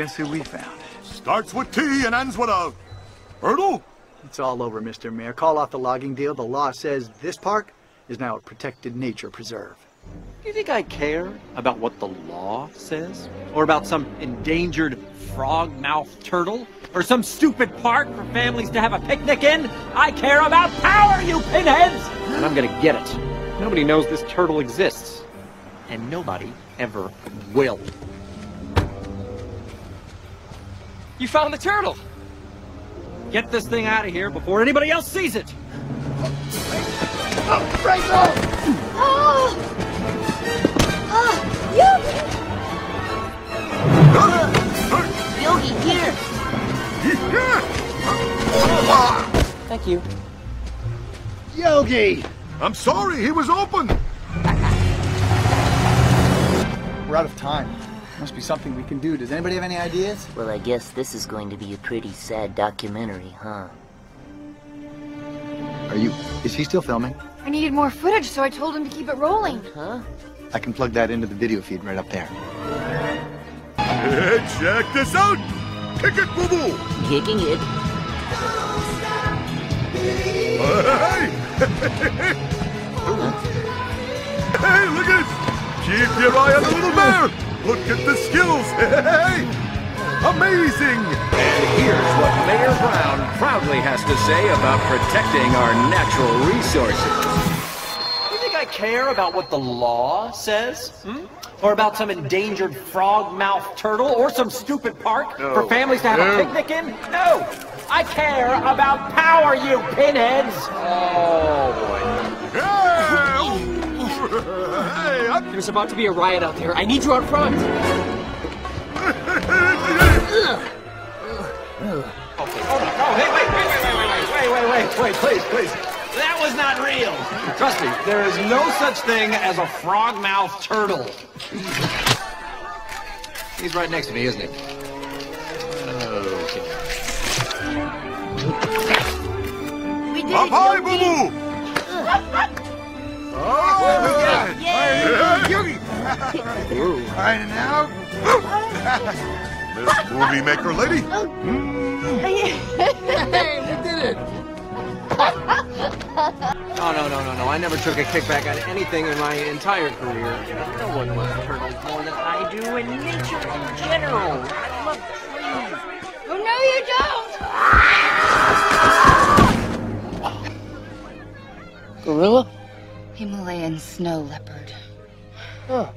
Guess who we found? Starts with T and ends with a... Hurdle? It's all over, Mr. Mayor. Call off the logging deal. The law says this park is now a protected nature preserve. Do you think I care about what the law says? Or about some endangered frog-mouthed turtle? Or some stupid park for families to have a picnic in? I care about power, you pinheads! And I'm gonna get it. Nobody knows this turtle exists. And nobody ever will. You found the turtle! Get this thing out of here before anybody else sees it! Oh, Rachel! Oh! Oh, Yogi! Yogi, here! Thank you. Yogi! I'm sorry, he was open! We're out of time. Must be something we can do. Does anybody have any ideas? Well, I guess this is going to be a pretty sad documentary, huh? Is he still filming? I needed more footage, so I told him to keep it rolling. Huh? I can plug that into the video feed right up there. Hey, check this out! Kick it, Boo-Boo! Kicking it. Hey! Hey, look at it! Keep your eye on the little bear! Look at the skills! Hey! Amazing! And here's what Mayor Brown proudly has to say about protecting our natural resources. You think I care about what the law says? Or about some endangered frog-mouthed turtle or some stupid park for families to have a picnic in? No! I care about power, you pinheads! Oh, boy. There's about to be a riot out there. I need you out front. Okay. Oh, hey, wait, please. That was not real. Trust me, there is no such thing as a frog-mouthed turtle. He's right next to me, isn't he? Okay. We did it, Yogi. Boo-Boo! Oh, yeah. Yogi! Right now. This movie maker lady. Hey, we did it! No. I never took a kickback out of anything in my entire career. No one loves turtles more than I do, and nature in general. I love trees. Oh, no, you don't! Gorilla? Himalayan snow leopard. Oh.